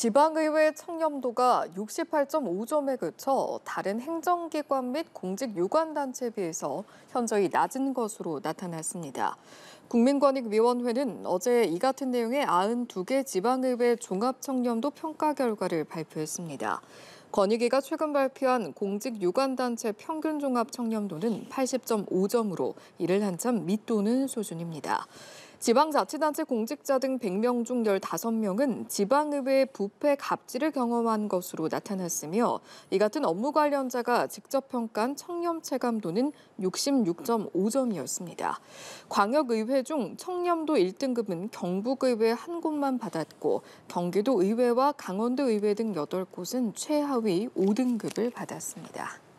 지방의회 청렴도가 68.5점에 그쳐 다른 행정기관 및 공직 유관단체에 비해서 현저히 낮은 것으로 나타났습니다. 국민권익위원회는 어제 이 같은 내용의 92개 지방의회 종합청렴도 평가 결과를 발표했습니다. 권익위가 최근 발표한 공직 유관단체 평균 종합 청렴도는 80.5점으로 이를 한참 밑도는 수준입니다. 지방자치단체 공직자 등 100명 중 15명은 지방의회 부패 갑질을 경험한 것으로 나타났으며 이 같은 업무 관련자가 직접 평가한 청렴 체감도는 66.5점이었습니다. 광역의회 중 청렴도 1등급은 경북의회 한 곳만 받았고 경기도의회와 강원도의회 등 8곳은 최하위 5등급을 받았습니다.